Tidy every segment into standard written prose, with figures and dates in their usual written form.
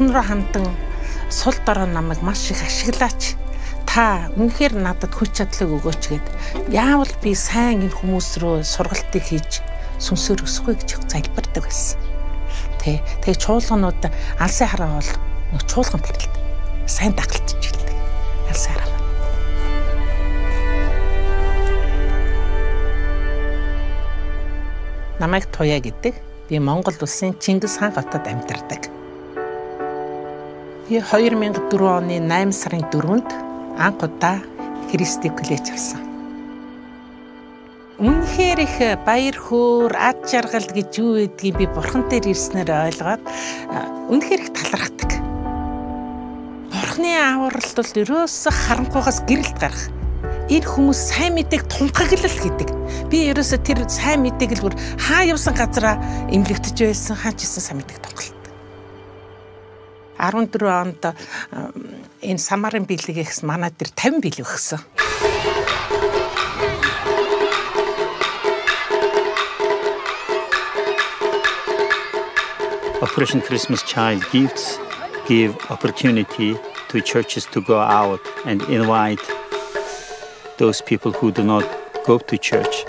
охин руу хандан сул дорой намайг маш их ашиглаач. Та үнэхээр надад хүч чадлыг өгөөч гэд. Яавал би сайн энэ хүмүүс рүү сургалтыг хийж сүнсээр өсөхгүй гэж залбирдаг байсан. Тэгээ чуулганууд алсын хараа бол нэг чуулган тэгэлд сайн дагалдж хэлдэг. Алсын хараа. Намайг Туяа гэдэг. Би Монгол улсын Чингис хаан хотод амьдардаг. Би 2004 оны 8 сарын 4-нд анхудаа Христийг хүлээж авсан. Үнэхээр их баяр хөөр, ад жаргал гэж юу гэдгийг би бурхан дээр ирснээр ойлгоод үнэхээр их талархдаг. Бурханы авралт бол ерөөсөө харанхуйгаас гэрэлт гарах. Энэ хүмүүс сайн мэдээг тунхаглал гэдэг. Би ерөөсөө тэр сайн мэдээг л бүр хаа явсан газараа эмлэгдэж байсан, хаа ч исэн сайн мэдээг тунхалдаг. 14 онд энэ Самарын билегээс манай дээр 50 билег өгсөн. Operation Christmas Child gifts give opportunity to churches to go out and invite those people who do not go to church.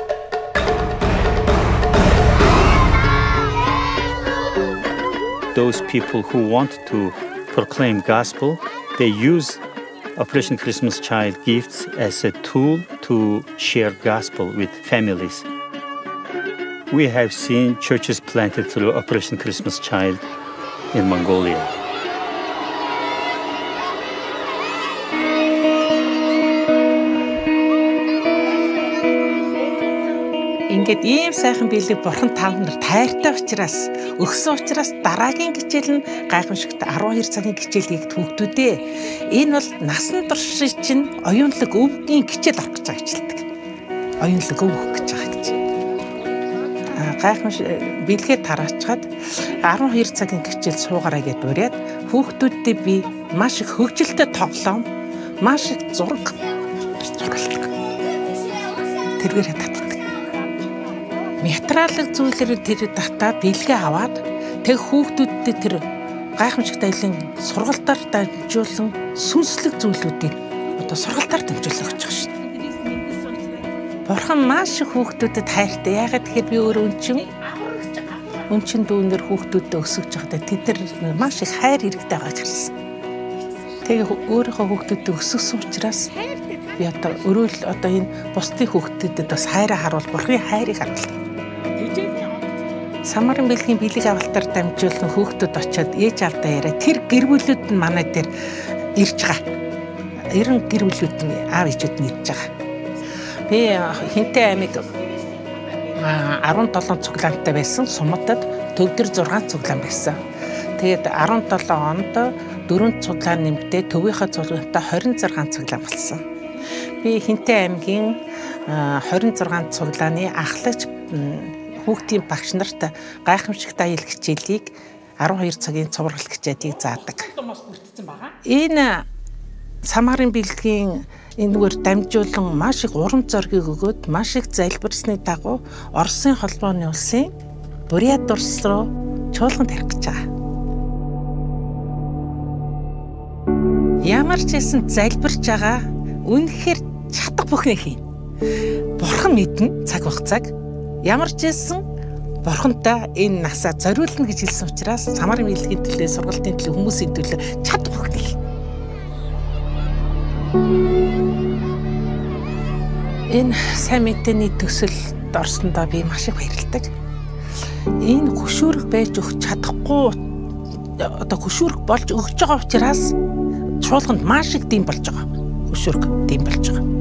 Those people who want to proclaim gospel, they use Operation Christmas Child gifts as a tool to share gospel with families. We have seen churches planted through Operation Christmas Child in Mongolia. Ингээд ийм сайхан биелэг бурхан та нарт таартай учраас өгсөн учраас дараагийн хичээл нь гайхамшигт 12 цагийн хичээлийг төгтөдөө. Энэ бол насан туршийн чинь оюунлаг өвгийн хичээл авах гэж байгаа хичээлдэг. Оюунлаг өвөх гэж байгаа хичээл. Гайхамшиг биелгээ тараачгаад 12 цагийн хичээл суугараа гэд уриад хүүхдүүдтэй би маш их хөгжилтэй тоглоом, маш их зураг зургалдаг. Тэргээр татдаг. Материалын зүйлээр тэр дата бэлгээ аваад тэг хүүхдүүдтэй тэр гайхамшигтай айлын сургалтаар дамжуулсан сүнслэг зүйлүүдийг одоо сургалтаар дамжуулж өгч байгаа шүү дээ. Бурхан маш их хүүхдүүдэд хайртай. Ягаад гэхээр би өөрөө өнчин дүүнээр хүүхдүүдэд өсөж байхдаа тэд нар маш их хайр хэрэгтэй байгааг хэлсэн. Тэгээ өөрийнхөө хүүхдүүдэд өсөсөн учраас би одоо өрөөл одоо энэ бусдын хүүхдүүдэд бас хайраа харуул, Бурханы хайрыг харуулдаг. Самарын бэлгийн бэлэг авалтаар дамжуулсан хүүхдүүд очоод ээж авдаа яриа. Тэр гэр бүлүүд нь манай дээр ирж байгаа. 90 гэр бүлүүд нь аав ээжүүд нь ирж байгаа. Би Хинтэй аймаг 17 цуглаантай байсан. Суматад төвдөр 6 цуглаан байсан. Тэгээд 17 онд 4 цуглаан нэмдээ төвийнхөө цуглаантай 26 цуглаан болсон. Би Хинтэй аймгийн 26 цуглааны ахлагч хүүхдийн багш нарт гайхамшигтай аялал хичээлийг 12 цагийн цуврал хичээлийг заадаг. Энэ Самарын бэлгийн энэгээр дамжуулан маш их урам зориг өгөөд маш их залбирсны дагуу Оросын холбооны улсын Бурят улс руу чуулган тарих гэж байгаа. Ямар ч хэлсэн залбирч байгаа үнэхээр чадах бүхний хийнэ. Бурхан мэднэ цаг хугацааг. Ямар ч хэлсэн бурхантай энэ насаа зориулна гэж хэлсэн учраас Самарын бэлгийн төлөө, сургалтын төлөө, хүмүүсийн төлөө чад бүхний. Энэ сайн мэдээний төсөлд орсондоо би маш их баярлагдав. Энэ хөшүүрэг байж өгч чадахгүй одоо хөшүүрэг болж өгч байгаа учраас чуулганд маш их дийм болж байгаа. Хөшүүрэг дийм болж байгаа.